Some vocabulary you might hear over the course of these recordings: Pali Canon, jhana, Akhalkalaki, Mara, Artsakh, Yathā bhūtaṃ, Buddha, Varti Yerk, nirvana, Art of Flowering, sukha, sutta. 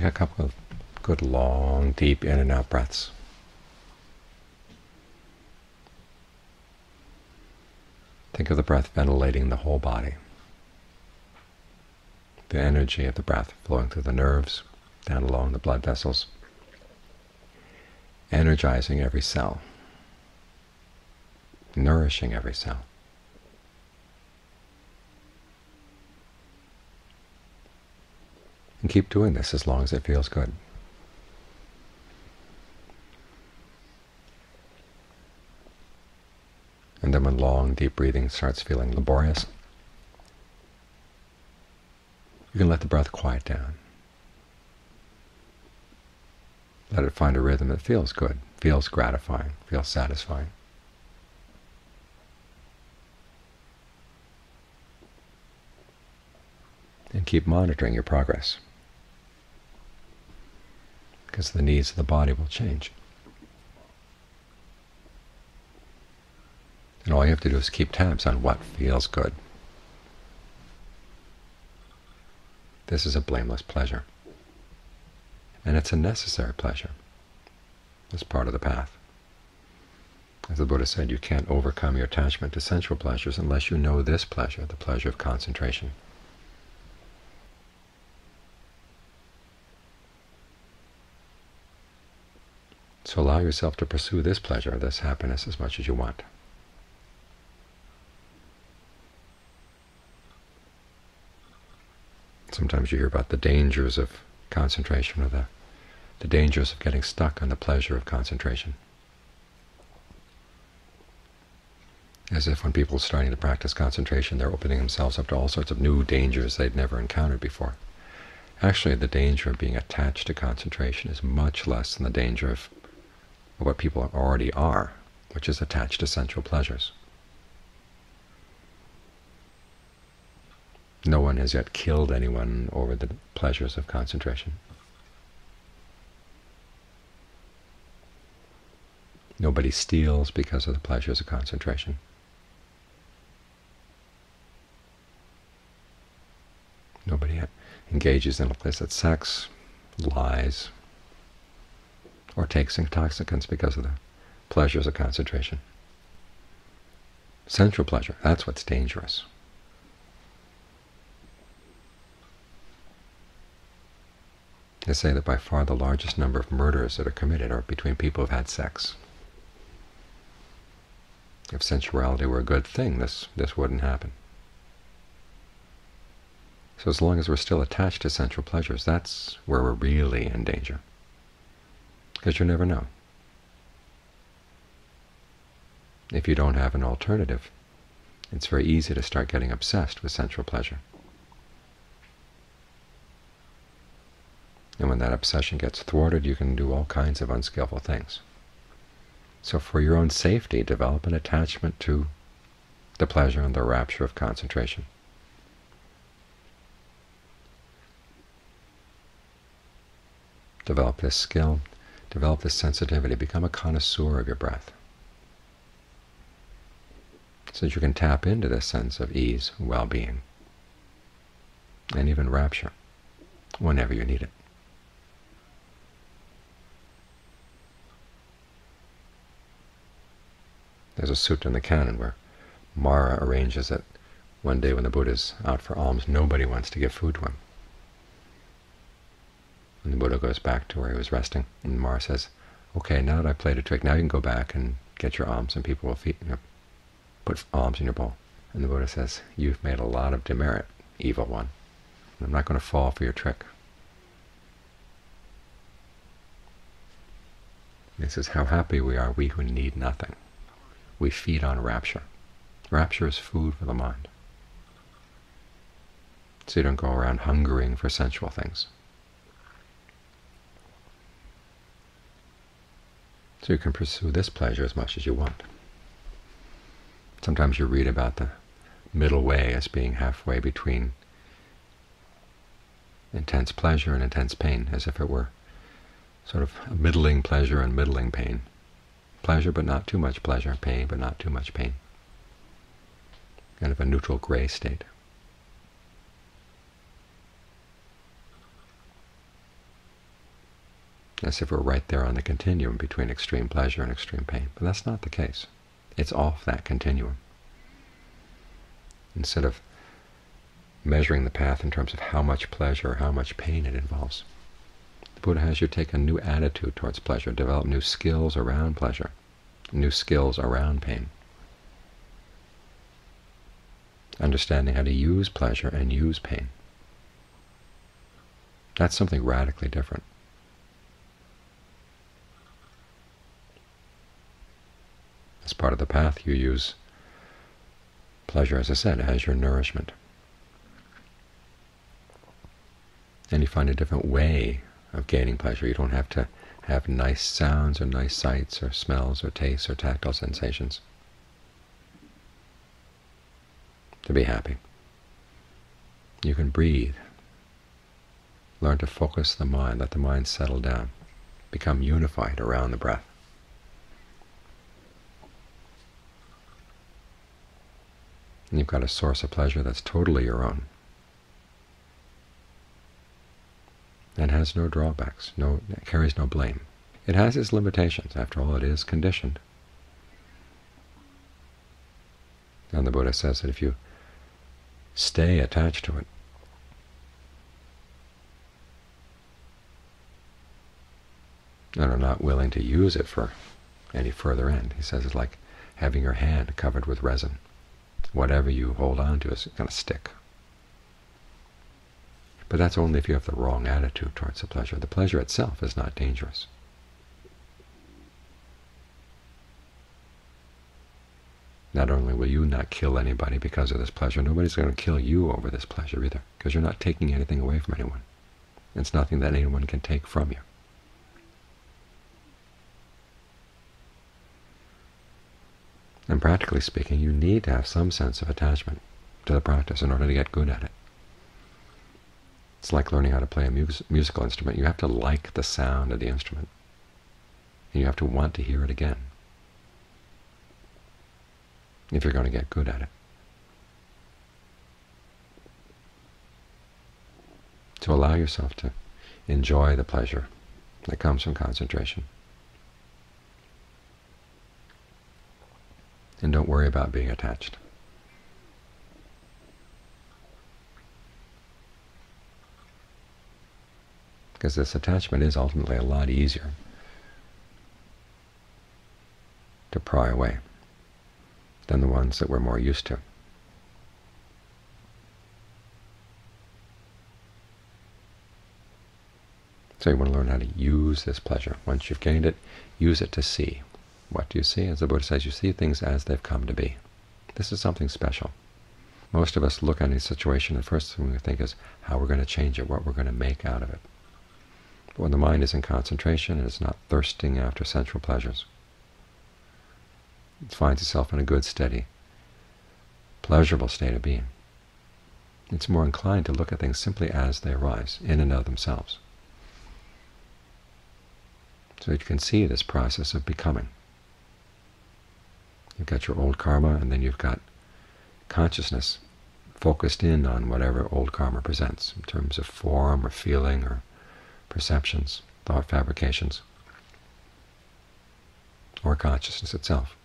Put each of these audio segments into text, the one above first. Take a couple of good, long, deep in and out breaths. Think of the breath ventilating the whole body. The energy of the breath flowing through the nerves, down along the blood vessels, energizing every cell, nourishing every cell. And keep doing this as long as it feels good. And then when long, deep breathing starts feeling laborious, you can let the breath quiet down. Let it find a rhythm that feels good, feels gratifying, feels satisfying. And keep monitoring your progress, because the needs of the body will change. And all you have to do is keep tabs on what feels good. This is a blameless pleasure, and it's a necessary pleasure. It's part of the path. As the Buddha said, you can't overcome your attachment to sensual pleasures unless you know this pleasure, the pleasure of concentration. So allow yourself to pursue this pleasure, this happiness, as much as you want. Sometimes you hear about the dangers of concentration, or the dangers of getting stuck on the pleasure of concentration. As if when people are starting to practice concentration, they're opening themselves up to all sorts of new dangers they'd never encountered before. Actually, the danger of being attached to concentration is much less than the danger of what people already are, which is attached to sensual pleasures. No one has yet killed anyone over the pleasures of concentration. Nobody steals because of the pleasures of concentration. Nobody engages in illicit sex, lies, or takes intoxicants because of the pleasures of concentration. Sensual pleasure, that's what's dangerous. They say that by far the largest number of murders that are committed are between people who've had sex. If sensuality were a good thing, this wouldn't happen. So as long as we're still attached to sensual pleasures, that's where we're really in danger, because you never know. If you don't have an alternative, it's very easy to start getting obsessed with sensual pleasure. And when that obsession gets thwarted, you can do all kinds of unskillful things. So for your own safety, develop an attachment to the pleasure and the rapture of concentration. Develop this skill, develop this sensitivity, become a connoisseur of your breath, so that you can tap into this sense of ease, well-being, and even rapture whenever you need it. There's a sutta in the canon where Mara arranges that one day when the Buddha's out for alms, nobody wants to give food to him. And the Buddha goes back to where he was resting, and Mara says, "Okay, now that I've played a trick, now you can go back and get your alms, and people will put alms in your bowl." And the Buddha says, "You've made a lot of demerit, evil one, and I'm not going to fall for your trick." This is how happy we are, we who need nothing. We feed on rapture. Rapture is food for the mind. So you don't go around hungering for sensual things. So you can pursue this pleasure as much as you want. Sometimes you read about the middle way as being halfway between intense pleasure and intense pain, as if it were sort of a middling pleasure and middling pain. Pleasure but not too much pleasure, pain but not too much pain, kind of a neutral gray state. as if we're right there on the continuum between extreme pleasure and extreme pain. But that's not the case. It's off that continuum. Instead of measuring the path in terms of how much pleasure or how much pain it involves, the Buddha has you take a new attitude towards pleasure, develop new skills around pleasure, new skills around pain. Understanding how to use pleasure and use pain. That's something radically different. As part of the path, you use pleasure, as I said, as your nourishment. And you find a different way of gaining pleasure. You don't have to have nice sounds or nice sights or smells or tastes or tactile sensations to be happy. You can breathe. Learn to focus the mind, let the mind settle down, become unified around the breath. And you've got a source of pleasure that's totally your own and has no drawbacks, carries no blame. It has its limitations. After all, it is conditioned. And the Buddha says that if you stay attached to it, and are not willing to use it for any further end. He says it's like having your hand covered with resin. Whatever you hold on to is going to stick. But that's only if you have the wrong attitude towards the pleasure. The pleasure itself is not dangerous. Not only will you not kill anybody because of this pleasure, nobody's going to kill you over this pleasure either, because you're not taking anything away from anyone. It's nothing that anyone can take from you. And practically speaking, you need to have some sense of attachment to the practice in order to get good at it. It's like learning how to play a musical instrument. You have to like the sound of the instrument, and you have to want to hear it again if you're going to get good at it. So allow yourself to enjoy the pleasure that comes from concentration. And don't worry about being attached. Because this attachment is ultimately a lot easier to pry away than the ones that we're more used to. So you want to learn how to use this pleasure. Once you've gained it, use it to see. What do you see? As the Buddha says, you see things as they've come to be. This is something special. Most of us look at a situation, and the first thing we think is how we're going to change it, what we're going to make out of it. But when the mind is in concentration and it's not thirsting after sensual pleasures, it finds itself in a good, steady, pleasurable state of being. It's more inclined to look at things simply as they arise, in and of themselves. So you can see this process of becoming. You've got your old karma, and then you've got consciousness focused in on whatever old karma presents in terms of form or feeling or perceptions, thought fabrications, or consciousness itself.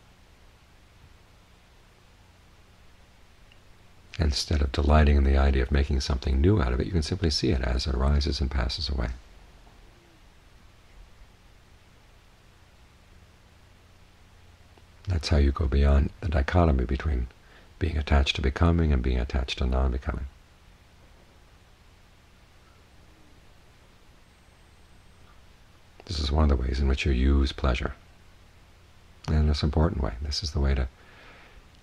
Instead of delighting in the idea of making something new out of it, you can simply see it as it arises and passes away. That's how you go beyond the dichotomy between being attached to becoming and being attached to non-becoming. This is one of the ways in which you use pleasure. And it's an important way. This is the way to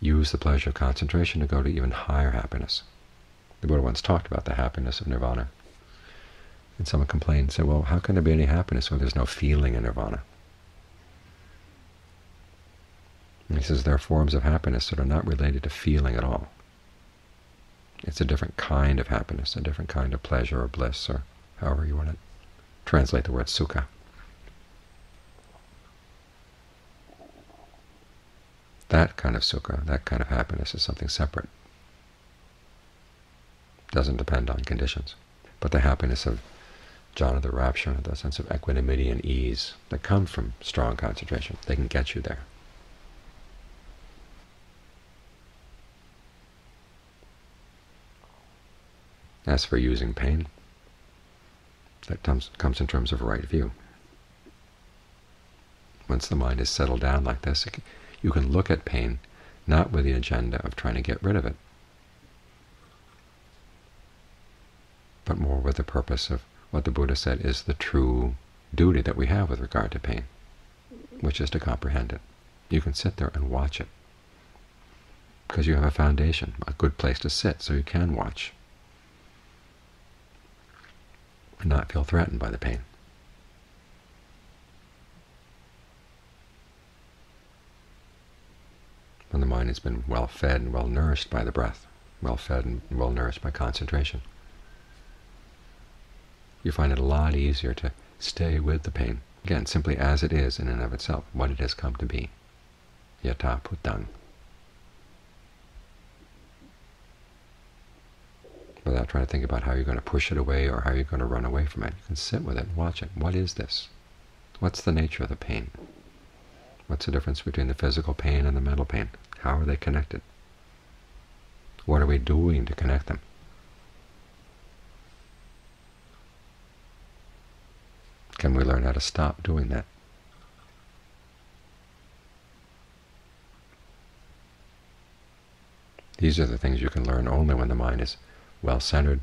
use the pleasure of concentration to go to even higher happiness. The Buddha once talked about the happiness of nirvana. And someone complained and said, well, how can there be any happiness when there's no feeling in nirvana? He says there are forms of happiness that are not related to feeling at all. It's a different kind of happiness, a different kind of pleasure or bliss, or however you want to translate the word sukha. That kind of sukha, that kind of happiness is something separate. It doesn't depend on conditions. But the happiness of jhana, the rapture, the sense of equanimity and ease that come from strong concentration. They can get you there. As for using pain, that comes in terms of right view. Once the mind is settled down like this, you can look at pain not with the agenda of trying to get rid of it, but more with the purpose of what the Buddha said is the true duty that we have with regard to pain, which is to comprehend it. You can sit there and watch it, because you have a foundation, a good place to sit, so you can watch and not feel threatened by the pain. When the mind has been well fed and well nourished by the breath, well fed and well nourished by concentration, you find it a lot easier to stay with the pain, again, simply as it is in and of itself, what it has come to be, Yathā bhūtaṃ, without trying to think about how you're going to push it away or how you're going to run away from it. You can sit with it and watch it. What is this? What's the nature of the pain? What's the difference between the physical pain and the mental pain? How are they connected? What are we doing to connect them? Can we learn how to stop doing that? These are the things you can learn only when the mind is well-centered,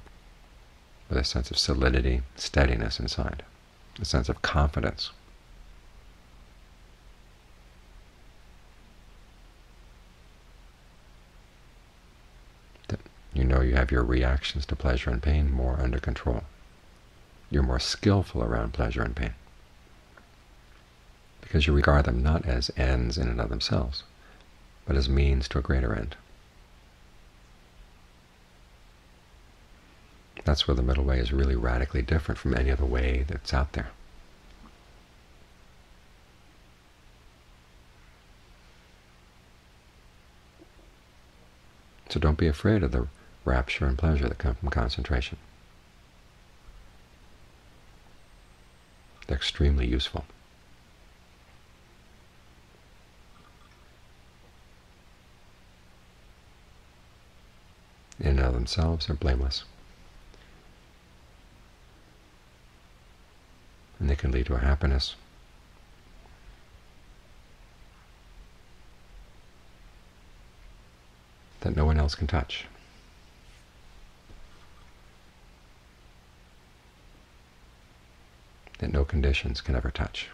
with a sense of solidity, steadiness inside, a sense of confidence. That you know you have your reactions to pleasure and pain more under control. You're more skillful around pleasure and pain, because you regard them not as ends in and of themselves, but as means to a greater end. That's where the middle way is really radically different from any other way that's out there. So don't be afraid of the rapture and pleasure that come from concentration. They're extremely useful. In and of themselves, they're blameless, and they can lead to a happiness that no one else can touch. That no conditions can ever touch.